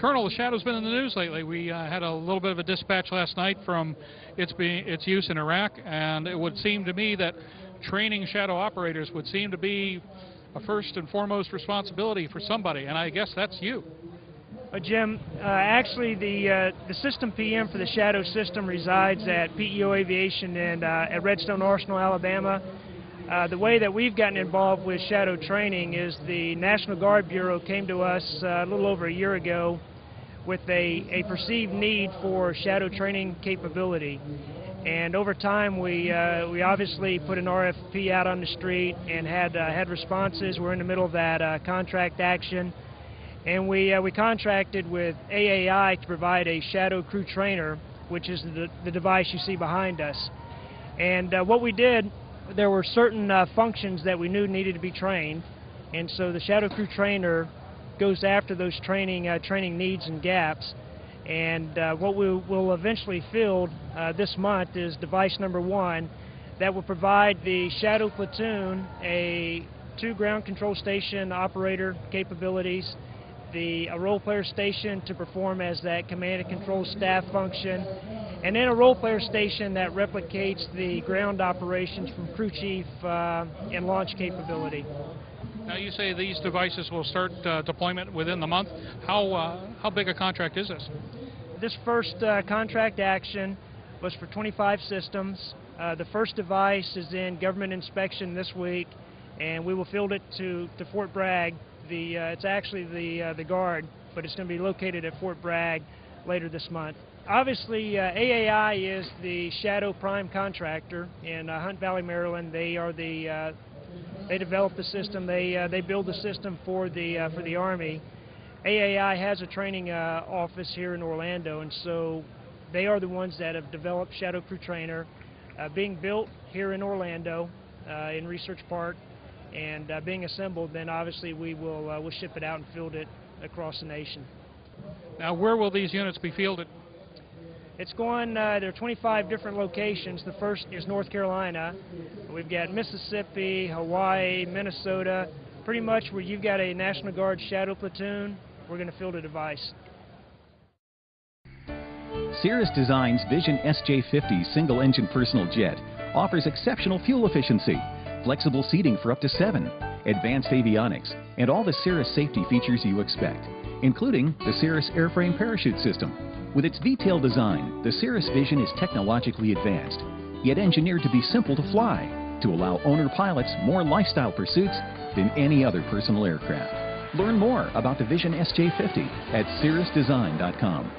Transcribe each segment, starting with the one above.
Colonel, the Shadow's been in the news lately. We had a little bit of a dispatch last night from its use in Iraq, and it would seem to me that training Shadow operators would seem to be a first and foremost responsibility for somebody, and I guess that's you. Jim, actually the system PM for the Shadow system resides at PEO Aviation and at Redstone Arsenal, Alabama. The way that we've gotten involved with Shadow training is the National Guard Bureau came to us a little over a year ago with a perceived need for Shadow training capability. And over time, we obviously put an RFP out on the street and had responses. We're in the middle of that contract action. And we contracted with AAI to provide a Shadow Crew Trainer, which is the device you see behind us. And what we did, there were certain functions that we knew needed to be trained, and so the Shadow Crew Trainer goes after those training needs and gaps. And what we will eventually field this month is device number 1 that will provide the Shadow platoon two ground control station operator capabilities, a role player station to perform as that command and control staff function, and then a role player station that replicates the ground operations from crew chief and launch capability. Now you say these devices will start deployment within the month. How big a contract is this? This first contract action was for 25 systems. The first device is in government inspection this week, and we will field it to Fort Bragg. It's actually the Guard, but it's going to be located at Fort Bragg later this month. Obviously, AAI is the Shadow prime contractor in Hunt Valley, Maryland. They develop the system. They build the system for the Army. AAI has a training office here in Orlando, and so they are the ones that have developed Shadow Crew Trainer, being built here in Orlando, in Research Park, and being assembled. Then obviously we will we'll ship it out and field it across the nation. Now, where will these units be fielded? It's going, there are 25 different locations. The first is North Carolina. We've got Mississippi, Hawaii, Minnesota, pretty much where you've got a National Guard Shadow platoon, we're going to field a device. Cirrus Design's Vision SJ50 single-engine personal jet offers exceptional fuel efficiency, flexible seating for up to 7, advanced avionics, and all the Cirrus safety features you expect, including the Cirrus Airframe Parachute System. With its detailed design, the Cirrus Vision is technologically advanced, yet engineered to be simple to fly, to allow owner pilots more lifestyle pursuits than any other personal aircraft. Learn more about the Vision SJ50 at cirrusdesign.com.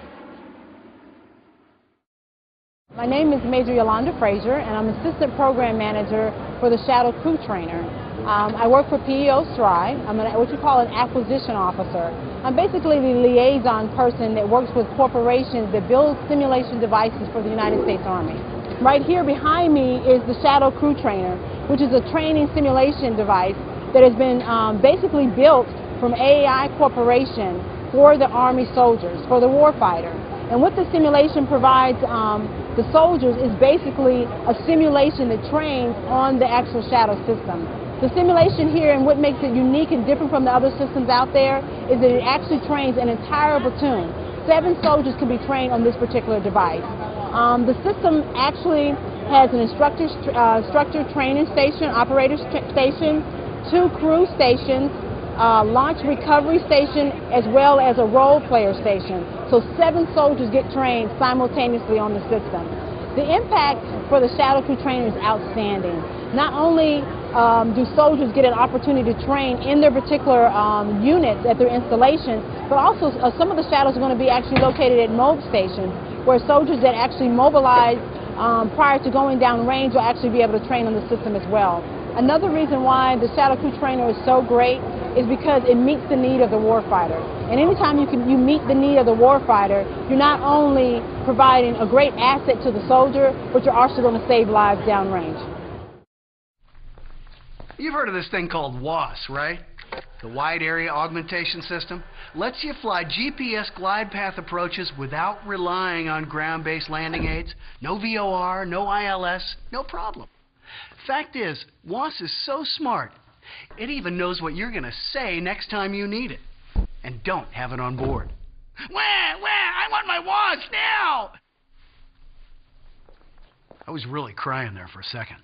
My name is Major Yolanda Frazier, and I'm Assistant Program Manager for the Shadow Crew Trainer. I work for PEO SRI. I'm what you call an acquisition officer. I'm basically the liaison person that works with corporations that build simulation devices for the United States Army. Right here behind me is the Shadow Crew Trainer, which is a training simulation device that has been basically built from AAI Corporation for the Army soldiers, for the warfighter. And what the simulation provides the soldiers is basically a simulation that trains on the actual Shadow system. The simulation here, and what makes it unique and different from the other systems out there, is that it actually trains an entire platoon. 7 soldiers can be trained on this particular device. The system actually has an instructor training station, operator station, 2 crew stations, launch recovery station, as well as a role player station. So 7 soldiers get trained simultaneously on the system. The impact for the Shadow Crew Trainer is outstanding. Not only do soldiers get an opportunity to train in their particular units at their installations, but also some of the Shadows are going to be actually located at MOB stations, where soldiers that actually mobilize prior to going down range will actually be able to train on the system as well. Another reason why the Shadow Crew Trainer is so great is because it meets the need of the warfighter. And anytime you meet the need of the warfighter, you're not only providing a great asset to the soldier, but you're also going to save lives downrange. You've heard of this thing called WAS, right? The Wide Area Augmentation System lets you fly GPS glide path approaches without relying on ground-based landing aids. No VOR, no ILS, no problem. Fact is, WAS is so smart, it even knows what you're going to say next time you need it. And don't have it on board. Where? I want my watch now! I was really crying there for a second.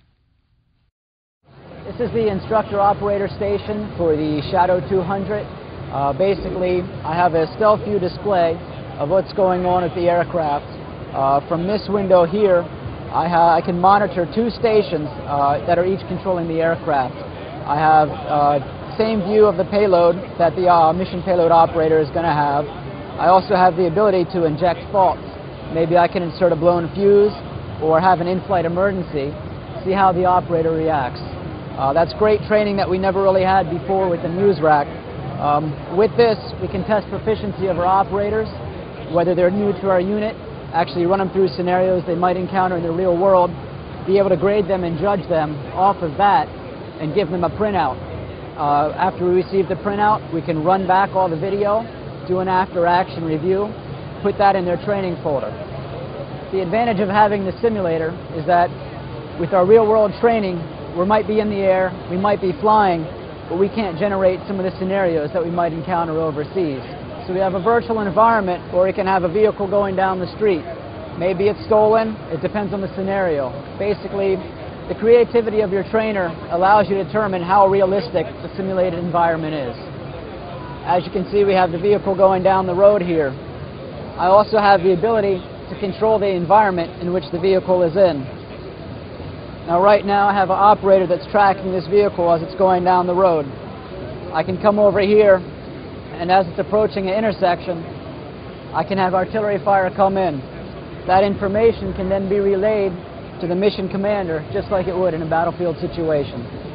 This is the instructor operator station for the Shadow 200. Basically, I have a stealth view display of what's going on at the aircraft. From this window here, I can monitor two stations that are each controlling the aircraft. I have same view of the payload that the mission payload operator is going to have. I also have the ability to inject faults. Maybe I can insert a blown fuse or have an in-flight emergency, see how the operator reacts. That's great training that we never really had before with the Muse Rack. With this, we can test proficiency of our operators, whether they're new to our unit, actually run them through scenarios they might encounter in the real world, be able to grade them and judge them off of that, and give them a printout. After we receive the printout, we can run back all the video, do an after-action review, put that in their training folder. The advantage of having the simulator is that with our real-world training, we might be in the air, we might be flying, but we can't generate some of the scenarios that we might encounter overseas. So we have a virtual environment where we can have a vehicle going down the street. Maybe it's stolen, it depends on the scenario. Basically, the creativity of your trainer allows you to determine how realistic the simulated environment is. As you can see, we have the vehicle going down the road here. I also have the ability to control the environment in which the vehicle is in. Now right now I have an operator that's tracking this vehicle as it's going down the road. I can come over here, and as it's approaching an intersection, I can have artillery fire come in. That information can then be relayed to the mission commander, just like it would in a battlefield situation.